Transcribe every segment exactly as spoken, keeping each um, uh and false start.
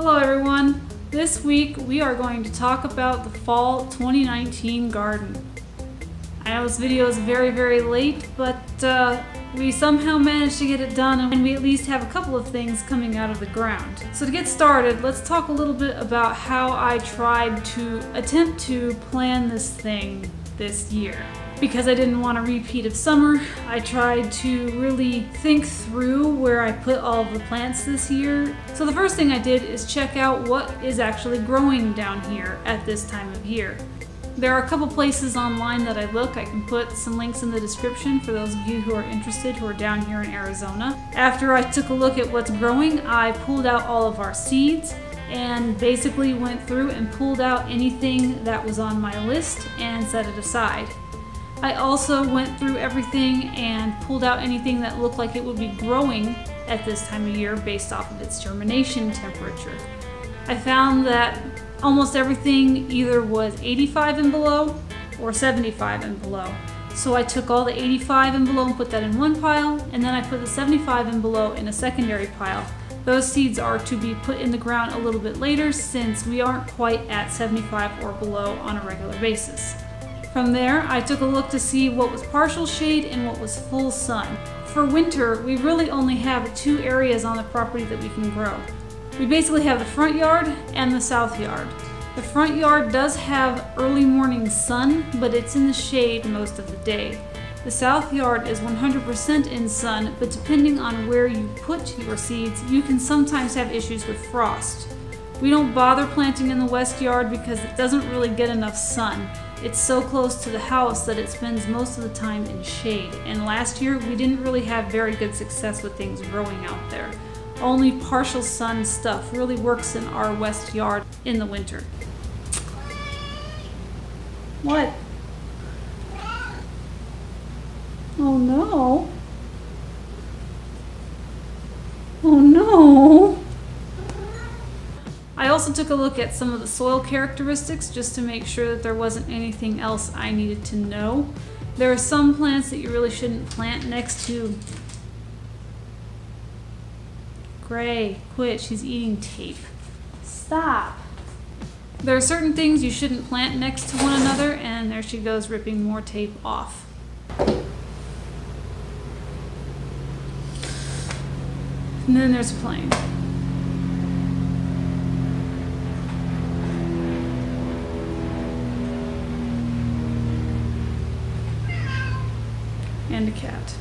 Hello everyone. This week we are going to talk about the fall twenty nineteen garden. I know this video is very very late, but uh, we somehow managed to get it done and we at least have a couple of things coming out of the ground. So to get started, let's talk a little bit about how I tried to attempt to plan this thing this year. Because I didn't want a repeat of summer, I tried to really think through where I put all of the plants this year. So the first thing I did is check out what is actually growing down here at this time of year. There are a couple places online that I look. I can put some links in the description for those of you who are interested who are down here in Arizona. After I took a look at what's growing, I pulled out all of our seeds and basically went through and pulled out anything that was on my list and set it aside. I also went through everything and pulled out anything that looked like it would be growing at this time of year based off of its germination temperature. I found that almost everything either was eighty-five and below or seventy-five and below. So I took all the eighty-five and below and put that in one pile, and then I put the seventy-five and below in a secondary pile. Those seeds are to be put in the ground a little bit later since we aren't quite at seventy-five or below on a regular basis. From there, I took a look to see what was partial shade and what was full sun. For winter, we really only have two areas on the property that we can grow. We basically have the front yard and the south yard. The front yard does have early morning sun, but it's in the shade most of the day. The south yard is one hundred percent in sun, but depending on where you put your seeds, you can sometimes have issues with frost. We don't bother planting in the west yard because it doesn't really get enough sun. It's so close to the house that it spends most of the time in shade, and last year we didn't really have very good success with things growing out there. Only partial sun stuff really works in our west yard in the winter. What? Oh no. Oh no. I also took a look at some of the soil characteristics just to make sure that there wasn't anything else I needed to know. There are some plants that you really shouldn't plant next to. Gray, quit, she's eating tape. Stop. There are certain things you shouldn't plant next to one another, and there she goes ripping more tape off. And then there's a plane. And a cat.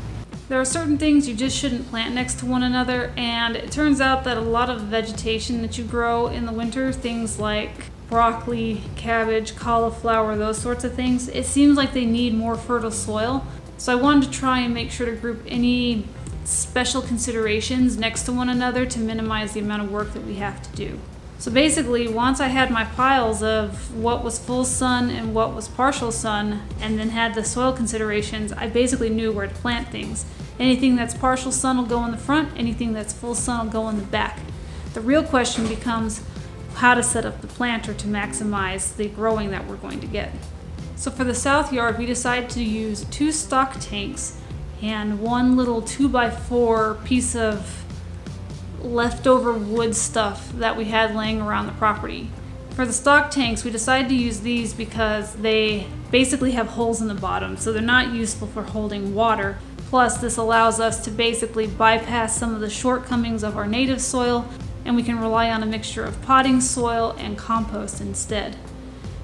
There are certain things you just shouldn't plant next to one another, and it turns out that a lot of vegetation that you grow in the winter, things like broccoli, cabbage, cauliflower, those sorts of things, it seems like they need more fertile soil. So I wanted to try and make sure to group any special considerations next to one another to minimize the amount of work that we have to do. So basically, once I had my piles of what was full sun and what was partial sun, and then had the soil considerations, I basically knew where to plant things. Anything that's partial sun will go in the front, anything that's full sun will go in the back. The real question becomes how to set up the planter to maximize the growing that we're going to get. So for the south yard, we decided to use two stock tanks and one little two by four piece of leftover wood stuff that we had laying around the property. For the stock tanks, we decided to use these because they basically have holes in the bottom, so they're not useful for holding water. Plus, this allows us to basically bypass some of the shortcomings of our native soil, and we can rely on a mixture of potting soil and compost instead.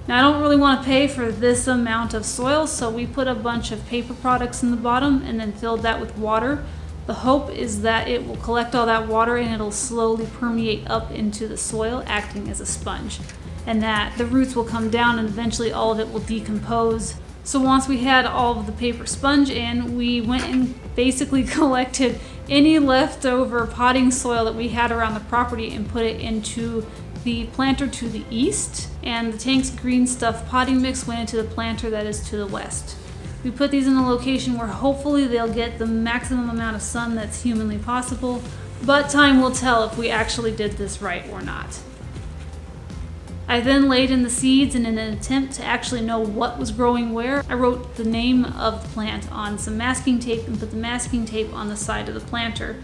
Now, I don't really want to pay for this amount of soil, so we put a bunch of paper products in the bottom and then filled that with water. The hope is that it will collect all that water and it'll slowly permeate up into the soil, acting as a sponge, and that the roots will come down and eventually all of it will decompose. So once we had all of the paper sponge in, we went and basically collected any leftover potting soil that we had around the property and put it into the planter to the east, and the tank's green stuff potting mix went into the planter that is to the west. We put these in a location where hopefully they'll get the maximum amount of sun that's humanly possible, but time will tell if we actually did this right or not. I then laid in the seeds, and in an attempt to actually know what was growing where, I wrote the name of the plant on some masking tape and put the masking tape on the side of the planter.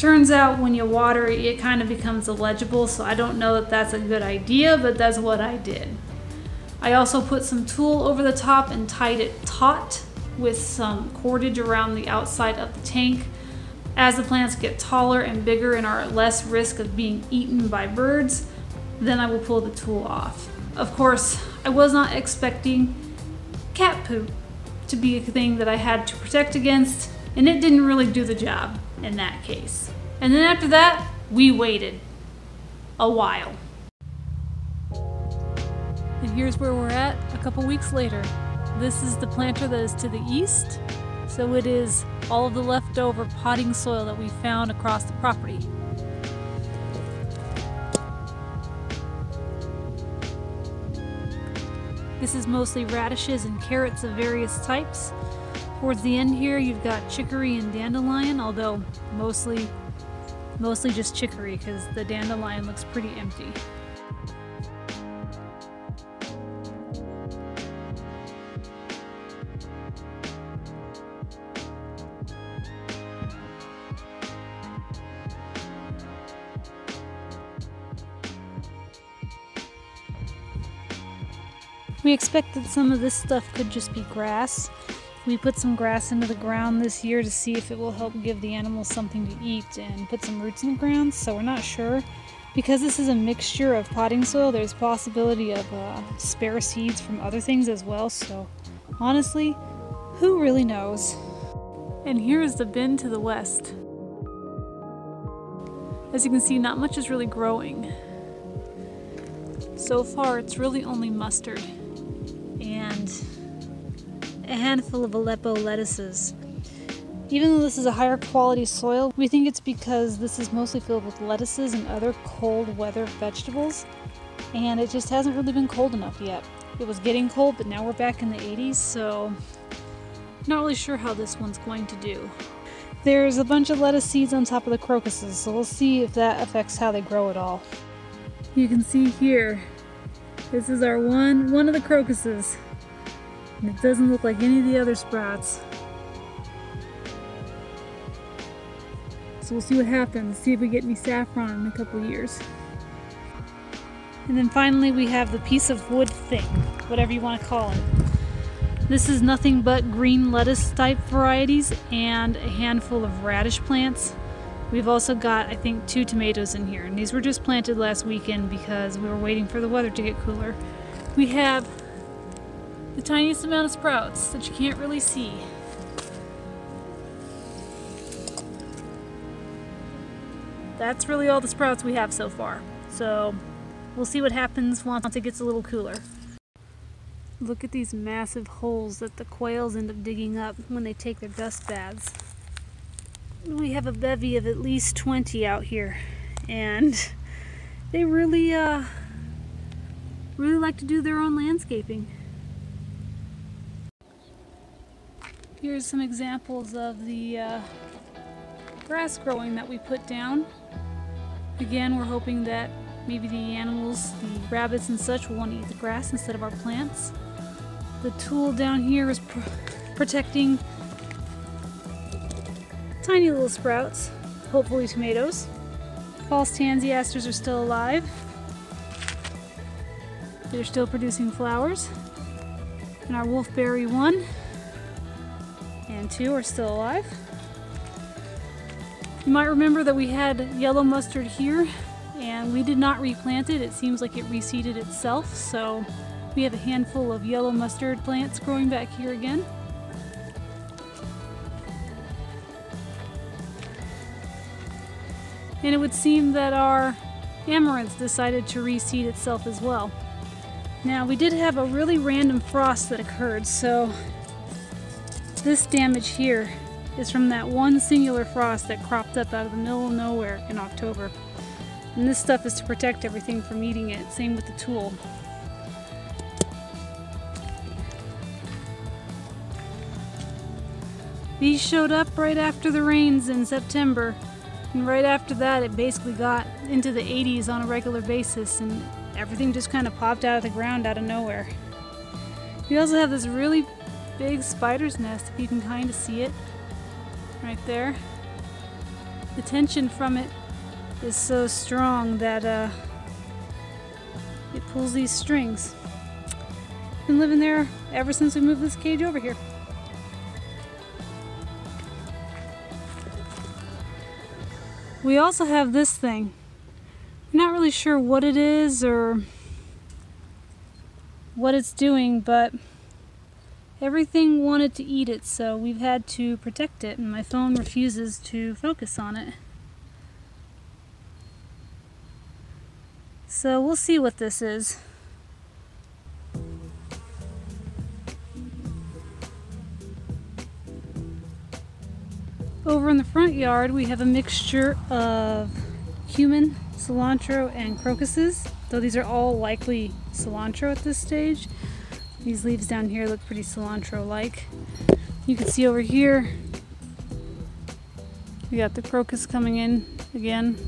Turns out when you water it, it kind of becomes illegible, so I don't know that that's a good idea, but that's what I did. I also put some tulle over the top and tied it taut with some cordage around the outside of the tank. As the plants get taller and bigger and are at less risk of being eaten by birds, then I will pull the tulle off. Of course, I was not expecting cat poop to be a thing that I had to protect against, and it didn't really do the job in that case. And then after that, we waited a while. And here's where we're at a couple weeks later. This is the planter that is to the east, so it is all of the leftover potting soil that we found across the property. This is mostly radishes and carrots of various types. Towards the end here, you've got chicory and dandelion, although mostly, mostly just chicory because the dandelion looks pretty empty. We expected some of this stuff could just be grass. We put some grass into the ground this year to see if it will help give the animals something to eat and put some roots in the ground, so we're not sure. Because this is a mixture of potting soil, there's possibility of uh, spare seeds from other things as well, so honestly, who really knows? And here is the bin to the west. As you can see, not much is really growing. So far, it's really only mustard and a handful of Aleppo lettuces. Even though this is a higher quality soil, we think it's because this is mostly filled with lettuces and other cold weather vegetables, and it just hasn't really been cold enough yet. It was getting cold, but now we're back in the eighties, so not really sure how this one's going to do. There's a bunch of lettuce seeds on top of the crocuses, so we'll see if that affects how they grow at all. You can see here, this is our one, one of the crocuses. And it doesn't look like any of the other sprouts. So we'll see what happens, see if we get any saffron in a couple years. And then finally we have the piece of wood thing, whatever you want to call it. This is nothing but green lettuce type varieties and a handful of radish plants. We've also got, I think, two tomatoes in here, and these were just planted last weekend because we were waiting for the weather to get cooler. We have the tiniest amount of sprouts that you can't really see. That's really all the sprouts we have so far. So we'll see what happens once it gets a little cooler. Look at these massive holes that the quails end up digging up when they take their dust baths. We have a bevy of at least twenty out here, and they really, uh, really like to do their own landscaping. Here's some examples of the uh, grass growing that we put down. Again, we're hoping that maybe the animals, the rabbits and such, will want to eat the grass instead of our plants. The tulle down here is pr protecting tiny little sprouts, hopefully tomatoes. False tansy asters are still alive. They're still producing flowers. And our wolfberry one and two are still alive. You might remember that we had yellow mustard here and we did not replant it. It seems like it reseeded itself, so we have a handful of yellow mustard plants growing back here again. And it would seem that our amaranth decided to reseed itself as well. Now, we did have a really random frost that occurred, so this damage here is from that one singular frost that cropped up out of the middle of nowhere in October. And this stuff is to protect everything from eating it, same with the tulle. These showed up right after the rains in September, and right after that it basically got into the eighties on a regular basis, and everything just kind of popped out of the ground out of nowhere. We also have this really big spider's nest, if you can kind of see it right there. the tension from it is so strong that uh, it pulls these strings. Been living there ever since we moved this cage over here. We also have this thing. I'm not really sure what it is or what it's doing, but everything wanted to eat it, so we've had to protect it, and my phone refuses to focus on it. So we'll see what this is. Over in the front yard, we have a mixture of cumin, cilantro, and crocuses, though these are all likely cilantro at this stage. These leaves down here look pretty cilantro-like. You can see over here, we got the crocus coming in again.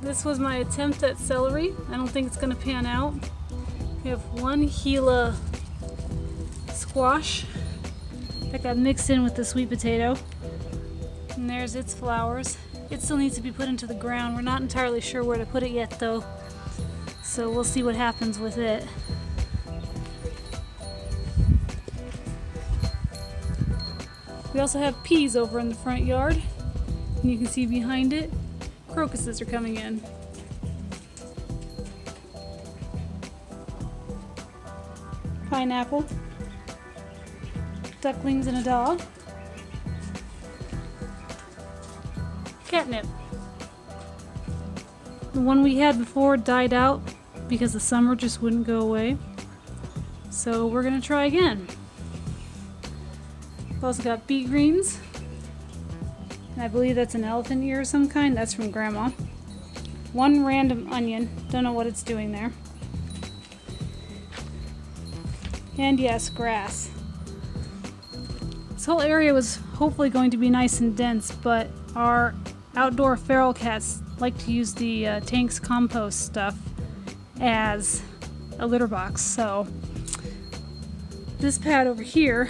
This was my attempt at celery. I don't think it's going to pan out. We have one Gila squash that got mixed in with the sweet potato. And there's its flowers. It still needs to be put into the ground. We're not entirely sure where to put it yet though. So we'll see what happens with it. We also have peas over in the front yard, and you can see behind it, crocuses are coming in. Pineapple, ducklings and a dog, catnip. The one we had before died out because the summer just wouldn't go away, so we're gonna try again. We've also got beet greens, and I believe that's an elephant ear of some kind. That's from Grandma. One random onion, don't know what it's doing there. And yes, grass. This whole area was hopefully going to be nice and dense, but our outdoor feral cats like to use the uh, tank's compost stuff as a litter box, so this pad over here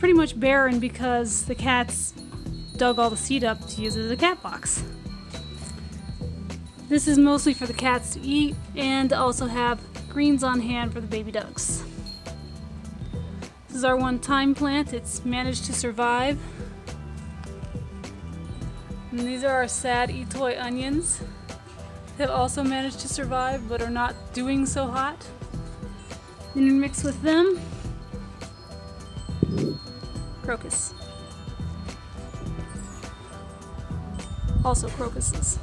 pretty much barren because the cats dug all the seed up to use it as a cat box. This is mostly for the cats to eat and also have greens on hand for the baby ducks. This is our one-time plant. It's managed to survive. And these are our sad Etoy onions that also managed to survive but are not doing so hot. Intermix with them, crocus. Also crocuses.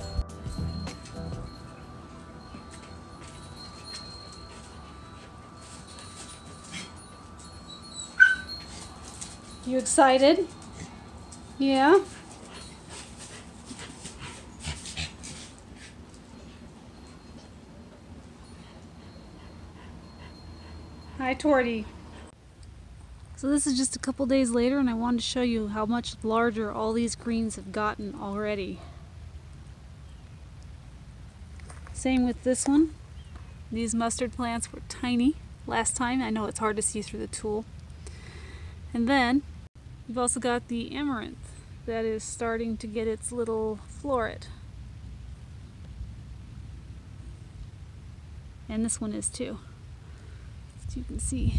You excited? Yeah? Hi, Tortie. So this is just a couple days later, and I wanted to show you how much larger all these greens have gotten already. Same with this one. These mustard plants were tiny last time. I know it's hard to see through the tool. And then we've also got the amaranth that is starting to get its little floret. And this one is too, as you can see.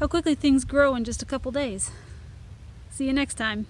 How quickly things grow in just a couple days. See you next time.